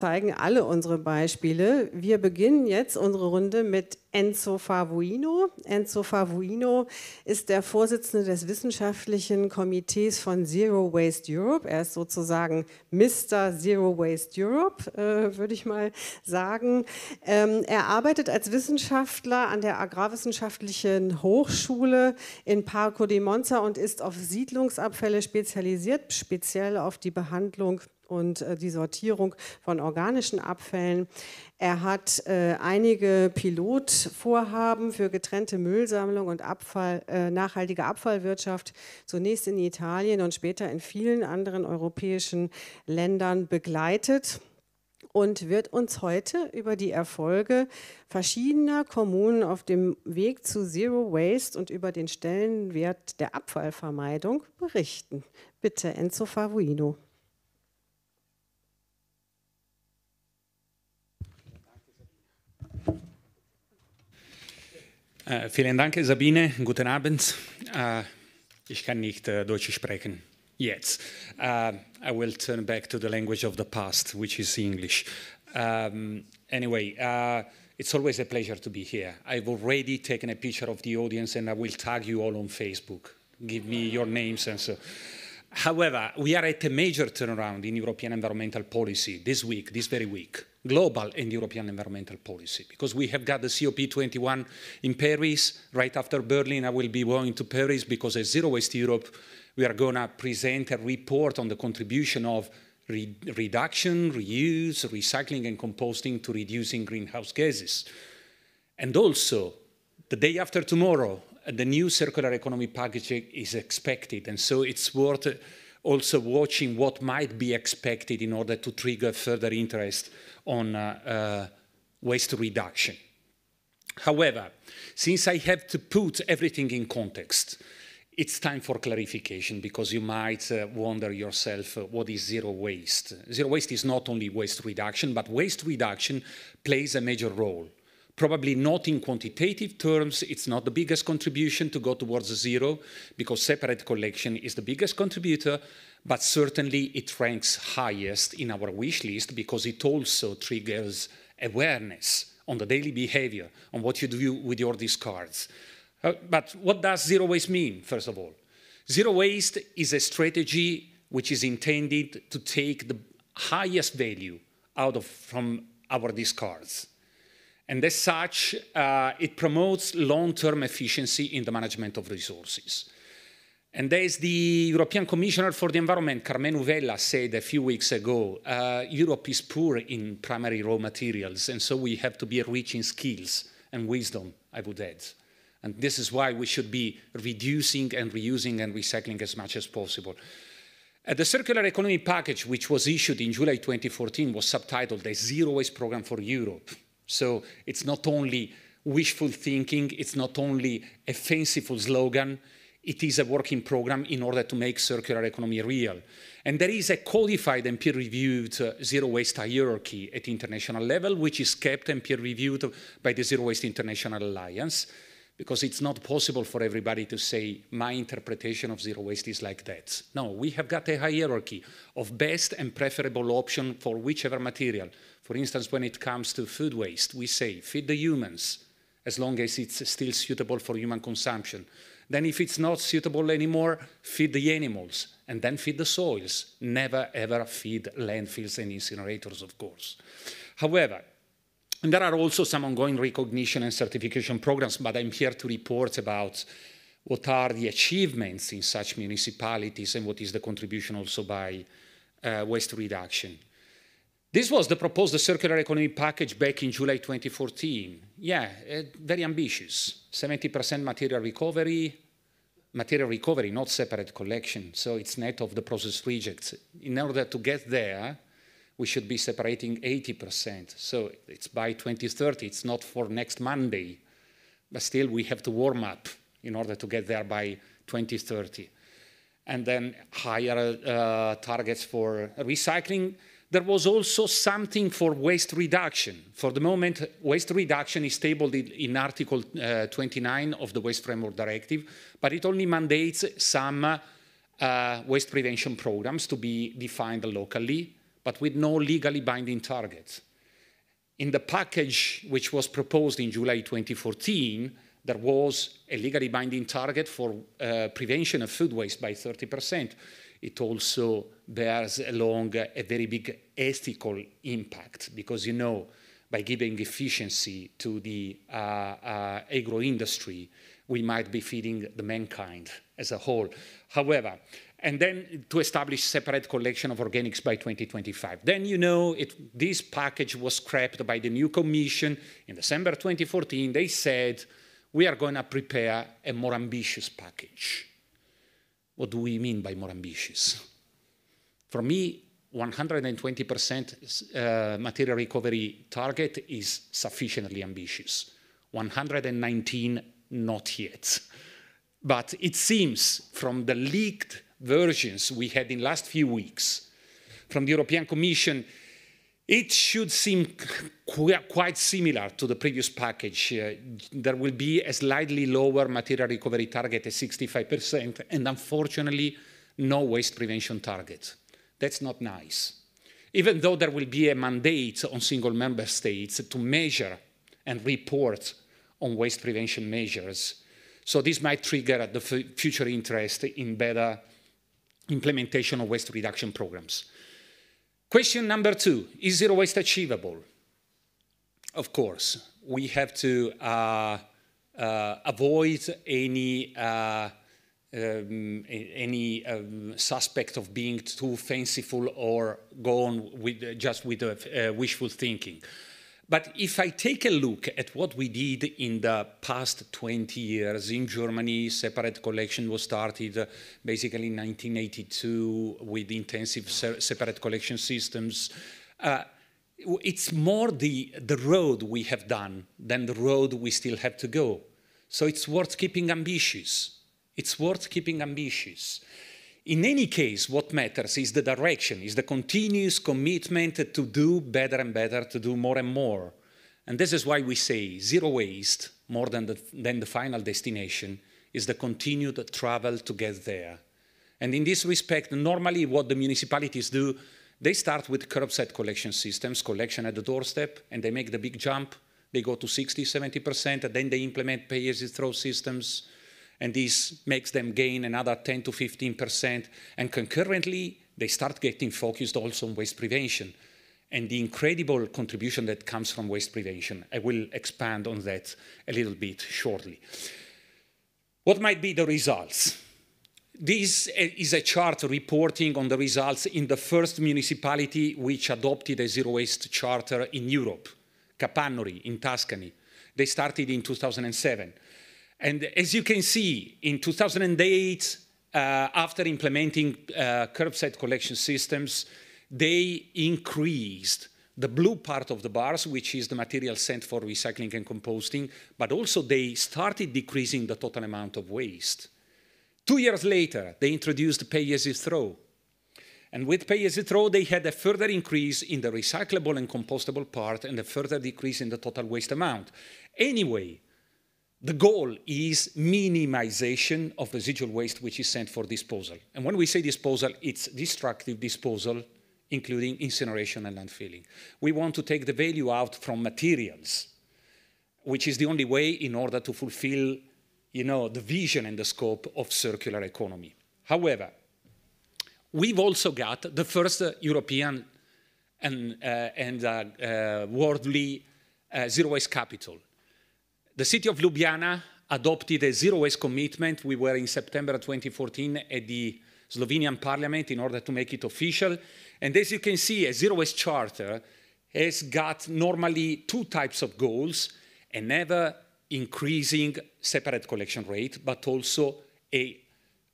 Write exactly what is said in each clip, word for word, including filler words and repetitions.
zeigen alle unsere Beispiele. Wir beginnen jetzt unsere Runde mit Enzo Favoino. Enzo Favoino ist der Vorsitzende des wissenschaftlichen Komitees von Zero Waste Europe. Er ist sozusagen Mister Zero Waste Europe, äh, würde ich mal sagen. Ähm, er arbeitet als Wissenschaftler an der Agrarwissenschaftlichen Hochschule in Parco di Monza und ist auf Siedlungsabfälle spezialisiert, speziell auf die Behandlung und die Sortierung von organischen Abfällen. Er hat äh, einige Pilotvorhaben für getrennte Müllsammlung und Abfall, äh, nachhaltige Abfallwirtschaft zunächst in Italien und später in vielen anderen europäischen Ländern begleitet und wird uns heute über die Erfolge verschiedener Kommunen auf dem Weg zu Zero Waste und über den Stellenwert der Abfallvermeidung berichten. Bitte, Enzo Favoino. Uh, vielen Dank, Sabine. Guten Abend. Uh, ich kann nicht uh, Deutsch sprechen. Jetzt. Uh, I will turn back to the language of the past, which is English. Um, anyway, uh, it's always a pleasure to be here. I've already taken a picture of the audience and I will tag you all on Facebook. Give me your names and so. However, we are at a major turnaround in European environmental policy this week, this very week. Global and European environmental policy, because we have got the COP twenty-one in Paris. Right after Berlin, I will be going to Paris, because at Zero Waste Europe, we are going to present a report on the contribution of re reduction, reuse, recycling and composting to reducing greenhouse gases. And also, the day after tomorrow, the new circular economy package is expected, and so it's worth also watching what might be expected in order to trigger further interest on uh, uh, waste reduction. However, since I have to put everything in context, it's time for clarification, because you might uh, wonder yourself, uh, what is zero waste? Zero waste is not only waste reduction, but waste reduction plays a major role. Probably not in quantitative terms, it's not the biggest contribution to go towards zero, because separate collection is the biggest contributor, but certainly it ranks highest in our wish list, because it also triggers awareness on the daily behavior, on what you do with your discards. Uh, but what does zero waste mean, first of all? Zero waste is a strategy which is intended to take the highest value out of from our discards. And as such, uh, it promotes long-term efficiency in the management of resources. And as the European Commissioner for the Environment, Carmen Uvella, said a few weeks ago, uh, Europe is poor in primary raw materials, and so we have to be rich in skills and wisdom, I would add. And this is why we should be reducing and reusing and recycling as much as possible. Uh, the Circular Economy Package, which was issued in July twenty fourteen, was subtitled the Zero Waste Programme for Europe. So it's not only wishful thinking, it's not only a fanciful slogan, it is a working program in order to make circular economy real. And there is a codified and peer-reviewed uh, zero waste hierarchy at international level, which is kept and peer-reviewed by the Zero Waste International Alliance, because it's not possible for everybody to say, my interpretation of zero waste is like that. No, we have got a hierarchy of best and preferable option for whichever material. For instance, when it comes to food waste, we say feed the humans, as long as it's still suitable for human consumption. Then if it's not suitable anymore, feed the animals, and then feed the soils. Never, ever feed landfills and incinerators, of course. However, there are also some ongoing recognition and certification programs, but I'm here to report about what are the achievements in such municipalities and what is the contribution also by uh, waste reduction. This was the proposed circular economy package back in July twenty fourteen. Yeah, uh, very ambitious. seventy percent material recovery, material recovery, not separate collection. So it's net of the process rejects. In order to get there, we should be separating eighty percent. So it's by twenty thirty. It's not for next Monday. But still, we have to warm up in order to get there by twenty thirty. And then higher uh, targets for recycling. There was also something for waste reduction. For the moment, waste reduction is tabled in Article uh, twenty-nine of the Waste Framework Directive, but it only mandates some uh, waste prevention programs to be defined locally. but with no legally binding targets. In the package which was proposed in July twenty fourteen, there was a legally binding target for uh, prevention of food waste by thirty percent. It also bears along a very big ethical impact because, you know, by giving efficiency to the uh, uh, agro-industry, we might be feeding the mankind as a whole. However, and then to establish separate collection of organics by twenty twenty-five. Then, you know, it, this package was scrapped by the new commission. In December twenty fourteen, they said, we are going to prepare a more ambitious package. What do we mean by more ambitious? For me, one hundred twenty percent uh, material recovery target is sufficiently ambitious. one hundred nineteen, not yet. But it seems from the leaked versions we had in the last few weeks from the European Commission, it should seem qu quite similar to the previous package. Uh, there will be a slightly lower material recovery target at sixty-five percent and unfortunately no waste prevention target. That's not nice. Even though there will be a mandate on single member states to measure and report on waste prevention measures. So this might trigger the future interest in better implementation of waste reduction programs. Question number two, is zero waste achievable? Of course, we have to uh, uh, avoid any uh, Um, any um, suspect of being too fanciful or go on with, uh, just with uh, uh, wishful thinking. But if I take a look at what we did in the past twenty years in Germany, separate collection was started uh, basically in nineteen eighty-two with intensive se separate collection systems. Uh, it's more the, the road we have done than the road we still have to go. So it's worth keeping ambitious. It's worth keeping ambitious. In any case, what matters is the direction, is the continuous commitment to do better and better, to do more and more. And this is why we say zero waste, more than the, than the final destination, is the continued travel to get there. And in this respect, normally what the municipalities do, they start with curbside collection systems, collection at the doorstep, and they make the big jump. They go to sixty, seventy percent, and then they implement pay-as-you-throw systems. And this makes them gain another ten to fifteen percent. And concurrently, they start getting focused also on waste prevention and the incredible contribution that comes from waste prevention. I will expand on that a little bit shortly. What might be the results? This is a chart reporting on the results in the first municipality which adopted a zero waste charter in Europe, Capannori in Tuscany. They started in two thousand seven. And as you can see, in two thousand eight, uh, after implementing uh, curbside collection systems, they increased the blue part of the bars, which is the material sent for recycling and composting, but also they started decreasing the total amount of waste. Two years later, they introduced pay-as-you-throw. And with pay-as-you-throw, they had a further increase in the recyclable and compostable part and a further decrease in the total waste amount. Anyway, the goal is minimization of residual waste which is sent for disposal. And when we say disposal, it's destructive disposal, including incineration and landfilling. We want to take the value out from materials, which is the only way in order to fulfill, you know, the vision and the scope of circular economy. However, we've also got the first uh, European and, uh, and uh, uh, worldly uh, zero waste capital. The city of Ljubljana adopted a zero waste commitment. We were in September twenty fourteen at the Slovenian parliament in order to make it official. And as you can see, a zero waste charter has got normally two types of goals, an ever increasing separate collection rate, but also a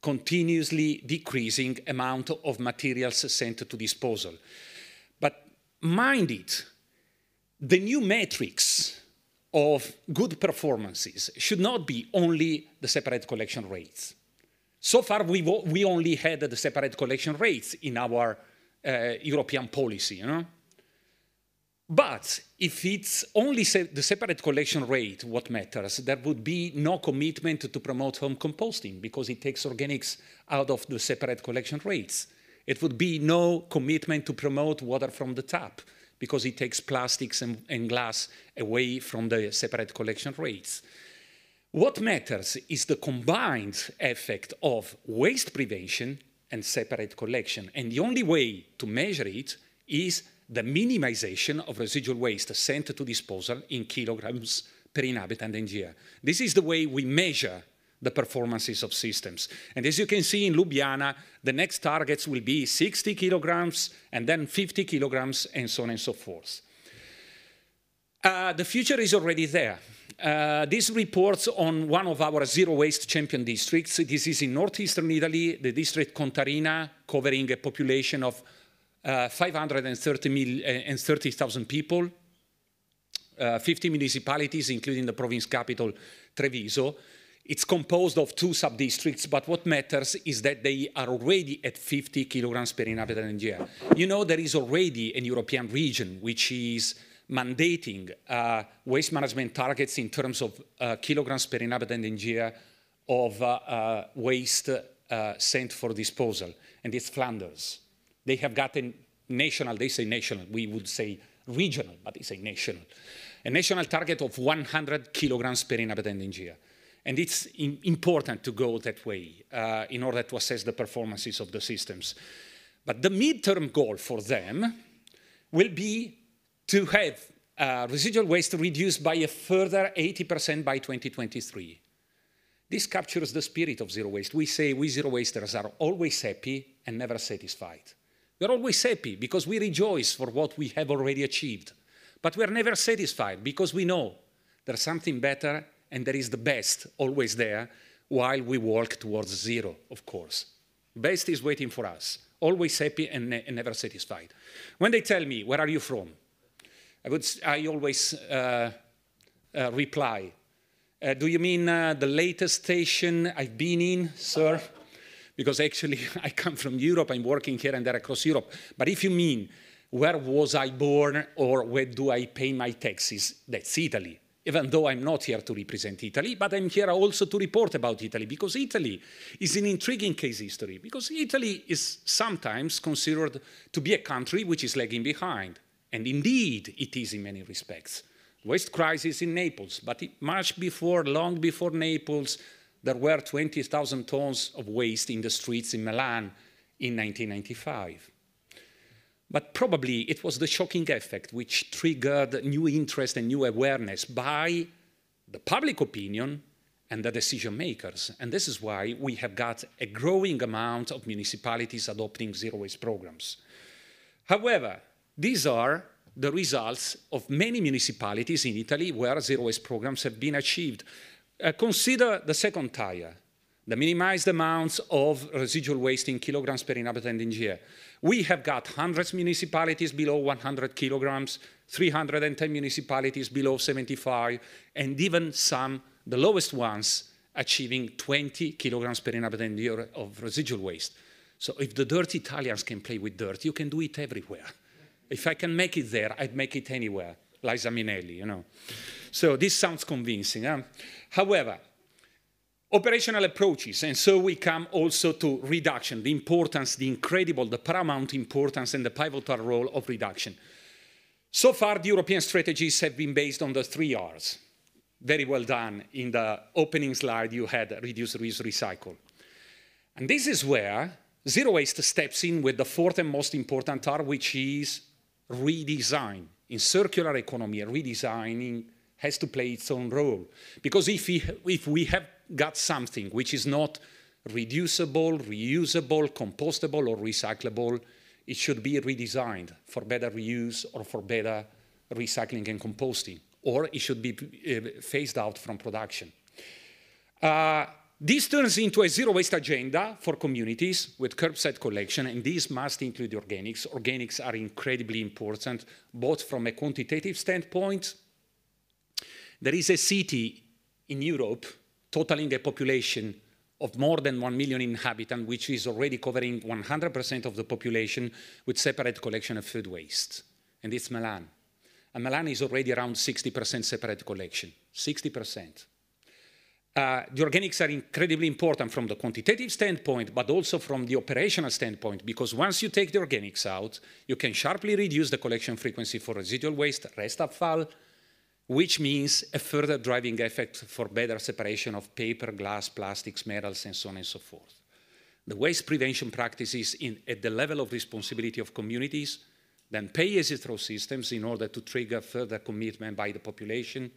continuously decreasing amount of materials sent to disposal. But mind it, the new metrics of good performances should not be only the separate collection rates. So far, we've, we only had the separate collection rates in our uh, European policy, you know? But if it's only se the separate collection rate what matters, there would be no commitment to promote home composting because it takes organics out of the separate collection rates. It would be no commitment to promote water from the tap, because it takes plastics and, and glass away from the separate collection rates. What matters is the combined effect of waste prevention and separate collection. And the only way to measure it is the minimization of residual waste sent to disposal in kilograms per inhabitant and year. This is the way we measure the performances of systems. And as you can see in Ljubljana, the next targets will be sixty kilograms and then fifty kilograms and so on and so forth. Uh, the future is already there. Uh, this reports on one of our zero waste champion districts. This is in northeastern Italy, the district Contarina, covering a population of uh, five hundred thirty thousand people, uh, fifty municipalities, including the province capital Treviso. It's composed of two sub-districts, but what matters is that they are already at fifty kilograms per inhabitant and year. You know, there is already an European region which is mandating uh, waste management targets in terms of uh, kilograms per inhabitant and year of uh, uh, waste uh, sent for disposal, and it's Flanders. They have gotten national, they say national, we would say regional, but they say national. A national target of one hundred kilograms per inhabitant and year. And it's in, important to go that way uh, in order to assess the performances of the systems. But the midterm goal for them will be to have uh, residual waste reduced by a further eighty percent by twenty twenty-three. This captures the spirit of zero waste. We say we zero wasters are always happy and never satisfied. We're always happy because we rejoice for what we have already achieved. But we're never satisfied because we know there's something better. And there is the best always there, while we work towards zero, of course. Best is waiting for us, always happy and, ne and never satisfied. When they tell me, where are you from? I, would, I always uh, uh, reply, uh, do you mean uh, the latest station I've been in, sir? Because actually I come from Europe, I'm working here and there across Europe. But if you mean, where was I born or where do I pay my taxes? That's Italy. Even though I'm not here to represent Italy, but I'm here also to report about Italy, because Italy is an intriguing case history, because Italy is sometimes considered to be a country which is lagging behind. And indeed, it is in many respects. Waste crisis in Naples, but it, much before, long before Naples, there were twenty thousand tons of waste in the streets in Milan in nineteen ninety-five. But probably it was the shocking effect which triggered new interest and new awareness by the public opinion and the decision makers. And this is why we have got a growing amount of municipalities adopting zero waste programs. However, these are the results of many municipalities in Italy where zero waste programs have been achieved. Uh, consider the second tier, the minimized amounts of residual waste in kilograms per inhabitant and year. We have got hundreds of municipalities below one hundred kilograms, three hundred ten municipalities below seventy-five, and even some, the lowest ones, achieving twenty kilograms per inhabitant and year of residual waste. So if the dirty Italians can play with dirt, you can do it everywhere. If I can make it there, I'd make it anywhere. Liza Minnelli, you know. So this sounds convincing. Huh? However, operational approaches, and so we come also to reduction, the importance, the incredible, the paramount importance and the pivotal role of reduction. So far, the European strategies have been based on the three R's. Very well done. In the opening slide, you had reduce, reuse, recycle. And this is where zero waste steps in with the fourth and most important R, which is redesign. In circular economy, redesigning has to play its own role. Because if we, if we have got something which is not reducible, reusable, compostable, or recyclable, it should be redesigned for better reuse or for better recycling and composting, or it should be uh, phased out from production. Uh, this turns into a zero waste agenda for communities with curbside collection, and these must include organics. Organics are incredibly important, both from a quantitative standpoint. There is a city in Europe totaling a population of more than one million inhabitants, which is already covering one hundred percent of the population with separate collection of food waste. And it's Milan. And Milan is already around sixty percent separate collection, sixty percent. Uh, the organics are incredibly important from the quantitative standpoint, but also from the operational standpoint, because once you take the organics out, you can sharply reduce the collection frequency for residual waste, restavfall, which means a further driving effect for better separation of paper, glass, plastics, metals, and so on and so forth. The waste prevention practices in, at the level of responsibility of communities, then pay-as-you-throw systems in order to trigger further commitment by the population,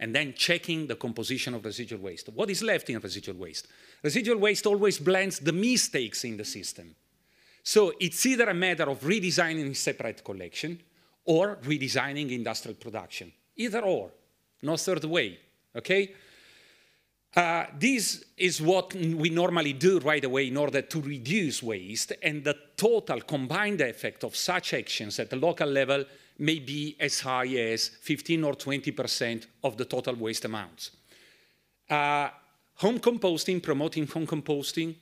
and then checking the composition of residual waste. What is left in residual waste? Residual waste always blends the mistakes in the system. So it's either a matter of redesigning separate collection or redesigning industrial production. Either or, no third way, okay? Uh, this is what we normally do right away in order to reduce waste, and the total combined effect of such actions at the local level may be as high as fifteen or twenty percent of the total waste amounts. Uh, home composting, promoting home composting,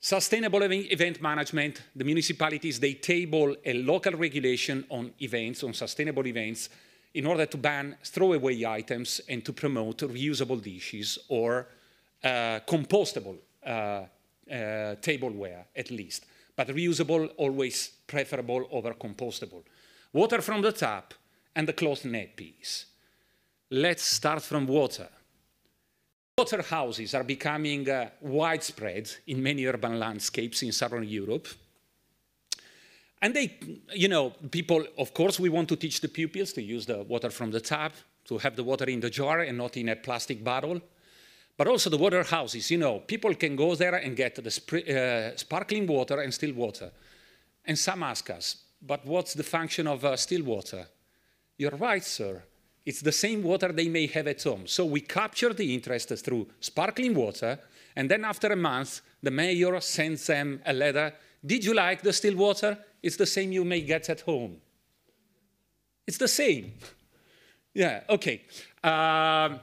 sustainable event management. The municipalities, they table a local regulation on events, on sustainable events, in order to ban throwaway items and to promote reusable dishes or uh, compostable uh, uh, tableware, at least. But reusable always preferable over compostable. Water from the tap and the cloth net piece. Let's start from water. Water houses are becoming uh, widespread in many urban landscapes in Southern Europe. And they, you know, people, of course, we want to teach the pupils to use the water from the tap, to have the water in the jar and not in a plastic bottle. But also the water houses, you know, people can go there and get the uh, sparkling water and still water. And some ask us, but what's the function of uh, still water? You're right, sir. It's the same water they may have at home. So we capture the interest through sparkling water, and then after a month, the mayor sends them a letter. Did you like the still water? It's the same you may get at home. It's the same. Yeah, okay. Uh,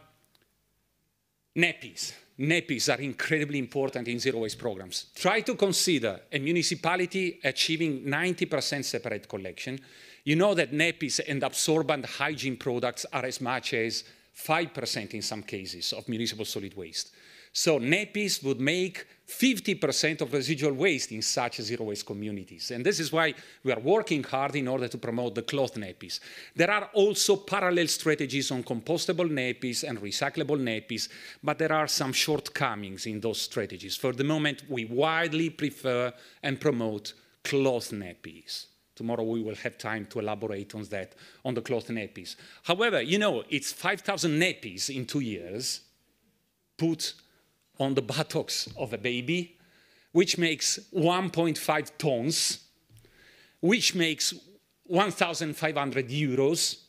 nappies. Nappies are incredibly important in zero waste programs. Try to consider a municipality achieving ninety percent separate collection. You know that nappies and absorbent hygiene products are as much as five percent in some cases of municipal solid waste. So nappies would make fifty percent of residual waste in such zero waste communities. And this is why we are working hard in order to promote the cloth nappies. There are also parallel strategies on compostable nappies and recyclable nappies, but there are some shortcomings in those strategies. For the moment, we widely prefer and promote cloth nappies. Tomorrow we will have time to elaborate on that, on the cloth nappies. However, you know, it's five thousand nappies in two years put on the buttocks of a baby, which makes one point five tons, which makes one thousand five hundred euros.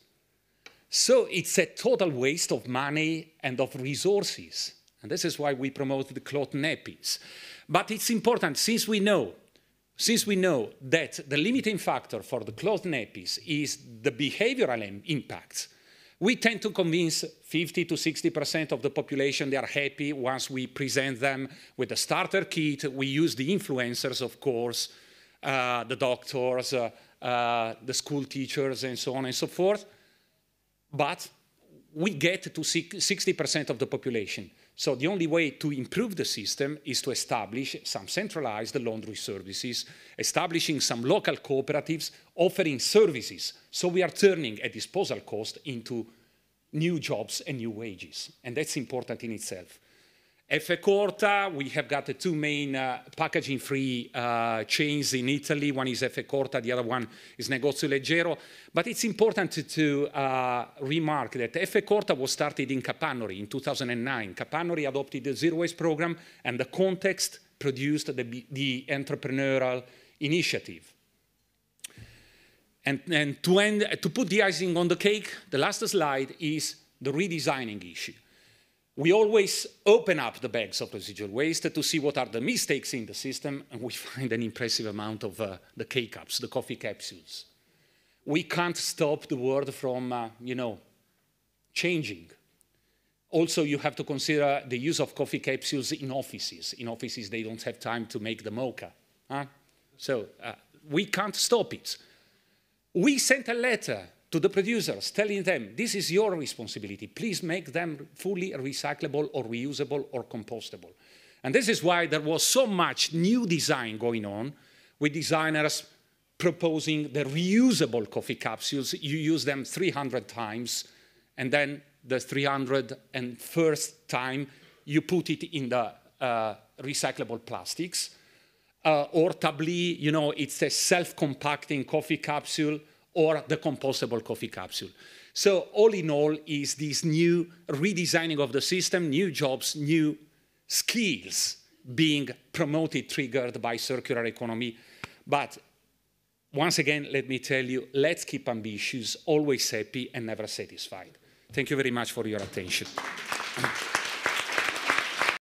So it's a total waste of money and of resources. And this is why we promote the cloth nappies. But it's important, since we know, since we know that the limiting factor for the cloth nappies is the behavioral impact, we tend to convince fifty to sixty percent of the population they are happy once we present them with a starter kit. We use the influencers, of course, uh, the doctors, uh, uh, the school teachers, and so on and so forth. But we get to sixty percent of the population. So the only way to improve the system is to establish some centralized laundry services, establishing some local cooperatives, offering services. So we are turning a disposal cost into new jobs and new wages. And that's important in itself. F E Corta, we have got the two main uh, packaging-free uh, chains in Italy. One is F E Corta, the other one is Negozio Leggero. But it's important to, to uh, remark that F E Corta was started in Capannori in two thousand nine. Capannori adopted the zero waste program, and the context produced the, the entrepreneurial initiative. And, and to, end, to put the icing on the cake, the last slide is the redesigning issue. We always open up the bags of residual waste to see what are the mistakes in the system, and we find an impressive amount of uh, the K-cups, the coffee capsules. We can't stop the world from, uh, you know, changing. Also, you have to consider the use of coffee capsules in offices. In offices, they don't have time to make the mocha. Huh? So uh, we can't stop it. We sent a letter to the producers, telling them, this is your responsibility. Please make them fully recyclable or reusable or compostable. And this is why there was so much new design going on, with designers proposing the reusable coffee capsules. You use them three hundred times, and then the three hundred first time you put it in the uh, recyclable plastics. Uh, or tabli, you know, it's a self-compacting coffee capsule, or the compostable coffee capsule. So all in all is this new redesigning of the system, new jobs, new skills being promoted, triggered by circular economy. But once again, let me tell you, let's keep ambitious, always happy and never satisfied. Thank you very much for your attention.